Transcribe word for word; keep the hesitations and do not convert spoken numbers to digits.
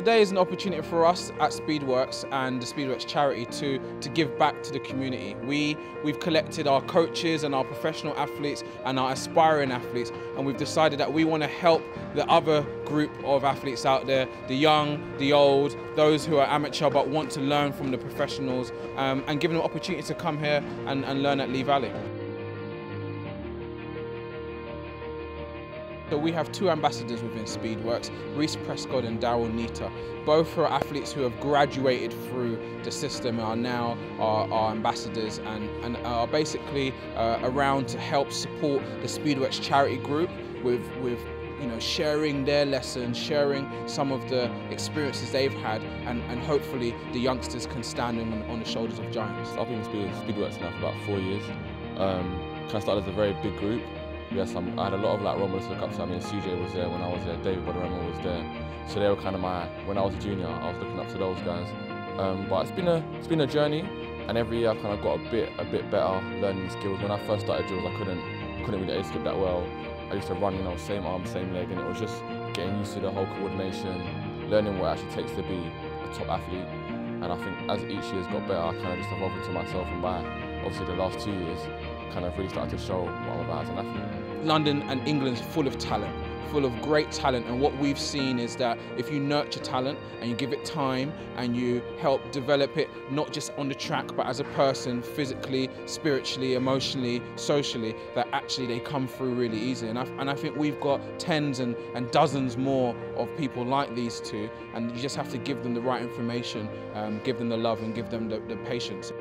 today is an opportunity for us at Speedworks and the Speedworks charity to, to give back to the community. We, we've collected our coaches and our professional athletes and our aspiring athletes, and we've decided that we want to help the other group of athletes out there, the young, the old, those who are amateur but want to learn from the professionals, um, and give them an opportunity to come here and, and learn at Lee Valley. So we have two ambassadors within Speedworks, Reece Prescod and Daryl Neita. Both are athletes who have graduated through the system and are now our, our ambassadors and, and are basically uh, around to help support the Speedworks charity group with, with you know, sharing their lessons, sharing some of the experiences they've had, and, and hopefully the youngsters can stand on, on the shoulders of giants. I've been in Speedworks now for about four years. Um, I started as a very big group. Yes, I'm, I had a lot of like role models to look up to. I mean, C J was there when I was there, David Boderemo was there. So they were kind of my, when I was a junior, I was looking up to those guys. Um, but it's been a it's been a journey, and every year I kind of got a bit a bit better learning skills. When I first started drills, I couldn't couldn't really A-skip that well. I used to run, you know, same arm, same leg, and it was just getting used to the whole coordination, learning what it actually takes to be a top athlete. And I think as each year's got better, I kind of just evolved into myself, and by obviously the last two years, kind of really started to show what I'm about as an athlete. London and England's full of talent, full of great talent, and what we've seen is that if you nurture talent and you give it time and you help develop it, not just on the track but as a person, physically, spiritually, emotionally, socially, that actually they come through really easy. And I, and I think we've got tens and, and dozens more of people like these two, and you just have to give them the right information, um, give them the love and give them the, the patience.